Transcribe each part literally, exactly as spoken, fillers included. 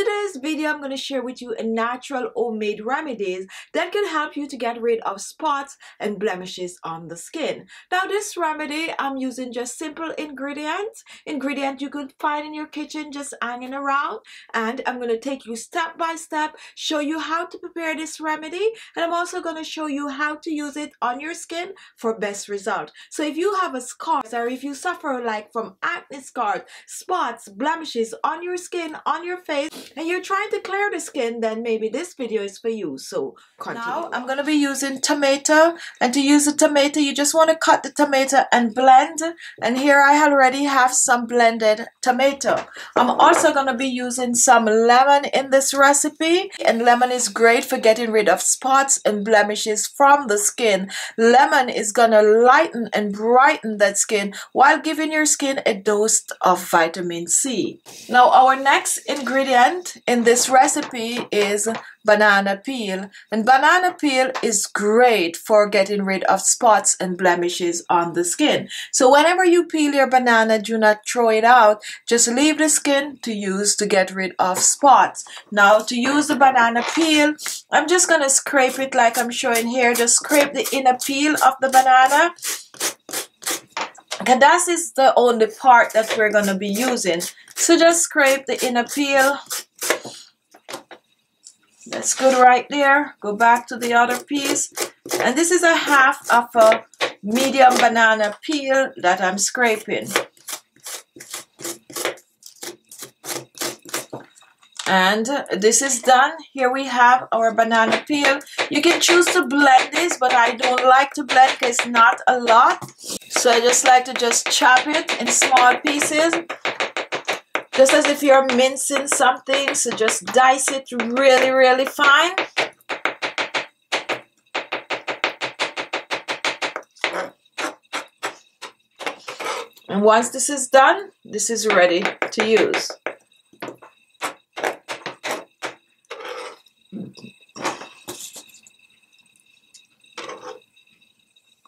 today's video, I'm going to share with you natural homemade remedies that can help you to get rid of spots and blemishes on the skin. Now this remedy, I'm using just simple ingredients, ingredients you could find in your kitchen just hanging around, and I'm going to take you step by step, show you how to prepare this remedy, and I'm also going to show you how to use it on your skin for best result. So if you have a scar, or if you suffer like from acne scars, spots, blemishes on your skin, on your face, and you're trying to clear the skin, then maybe this video is for you. So continue. Now I'm going to be using tomato, and to use a tomato you just want to cut the tomato and blend, and here I already have some blended tomato. I'm also going to be using some lemon in this recipe, and lemon is great for getting rid of spots and blemishes from the skin. Lemon is going to lighten and brighten that skin while giving your skin a dose of vitamin C. Now our next ingredient in this recipe is banana peel, and banana peel is great for getting rid of spots and blemishes on the skin. So whenever you peel your banana, do not throw it out, just leave the skin to use to get rid of spots. Now to use the banana peel, I'm just gonna scrape it like I'm showing here. Just scrape the inner peel of the banana, and that is the only part that we're gonna be using. So just scrape the inner peel. That's good right there. Go back to the other piece. And this is a half of a medium banana peel that I'm scraping. And this is done. Here we have our banana peel. You can choose to blend this, but I don't like to blend because it's not a lot. So I just like to just chop it in small pieces. Just as if you're mincing something, so just dice it really, really fine. And once this is done, this is ready to use.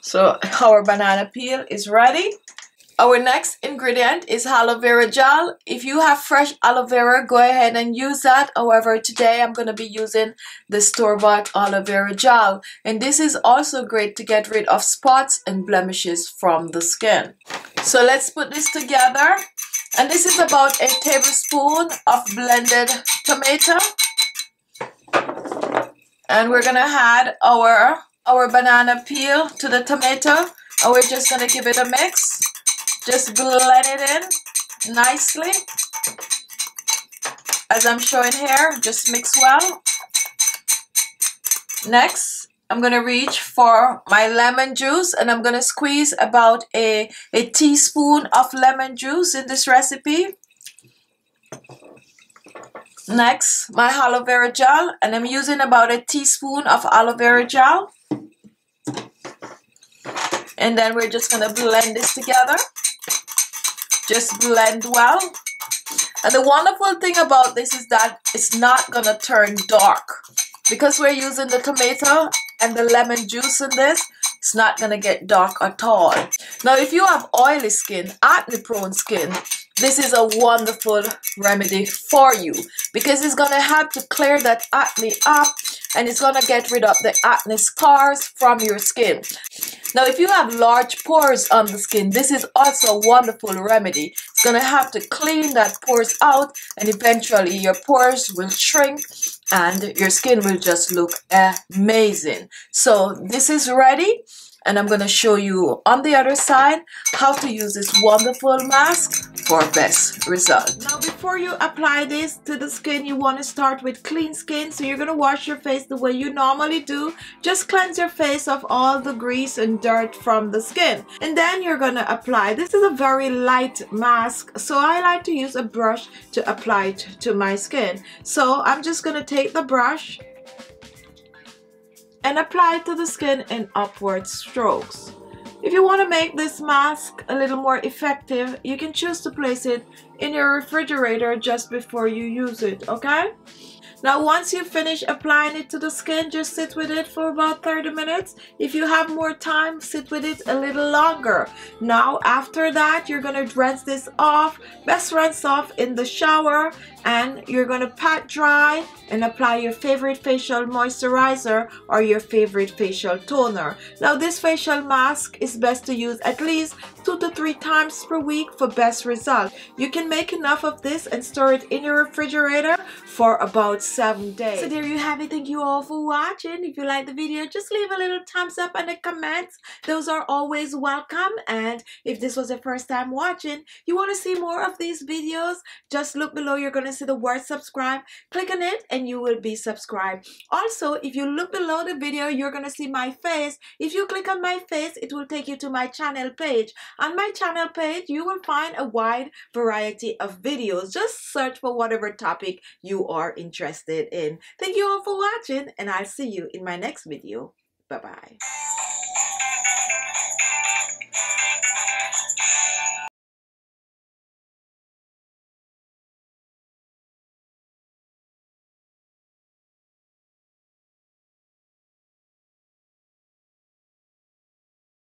So our banana peel is ready. Our next ingredient is aloe vera gel. If you have fresh aloe vera, go ahead and use that. However, today I'm going to be using the store-bought aloe vera gel. And this is also great to get rid of spots and blemishes from the skin. So let's put this together. And this is about a tablespoon of blended tomato. And we're going to add our, our banana peel to the tomato. And we're just going to give it a mix. Just blend it in nicely, as I'm showing here, just mix well. Next, I'm going to reach for my lemon juice, and I'm going to squeeze about a, a teaspoon of lemon juice in this recipe. Next, my aloe vera gel, and I'm using about a teaspoon of aloe vera gel. And then we're just going to blend this together. Just blend well. And the wonderful thing about this is that it's not going to turn dark. Because we're using the tomato and the lemon juice in this, it's not going to get dark at all. Now, if you have oily skin, acne-prone skin, this is a wonderful remedy for you. Because it's going to help to clear that acne up, and it's going to get rid of the acne scars from your skin. Now, if you have large pores on the skin, this is also a wonderful remedy. It's going to have to clean that pores out, and eventually your pores will shrink and your skin will just look amazing. So this is ready, and I'm going to show you on the other side how to use this wonderful mask for best result. Now before you apply this to the skin, you want to start with clean skin. So you're going to wash your face the way you normally do. Just cleanse your face of all the grease and dirt from the skin. And then you're going to apply. This is a very light mask, so I like to use a brush to apply it to my skin. So I'm just going to take the brush and apply it to the skin in upward strokes. If you want to make this mask a little more effective, you can choose to place it in your refrigerator just before you use it, okay? Now once you finish applying it to the skin, just sit with it for about thirty minutes. If you have more time, sit with it a little longer. Now after that, you're gonna rinse this off, best rinse off in the shower, and you're gonna pat dry and apply your favorite facial moisturizer or your favorite facial toner. Now this facial mask is best to use at least two to three times per week for best result. You can make enough of this and store it in your refrigerator for about seven days. So there you have it. Thank you all for watching. If you like the video, just leave a little thumbs up and a comment. Those are always welcome. And if this was your first time watching, you want to see more of these videos, just look below. You're going to see the word subscribe. Click on it and you will be subscribed. Also, if you look below the video, you're going to see my face. If you click on my face, it will take you to my channel page. On my channel page, you will find a wide variety of videos. Just search for whatever topic you are interested in. Thank you all for watching, and I'll see you in my next video. Bye-bye.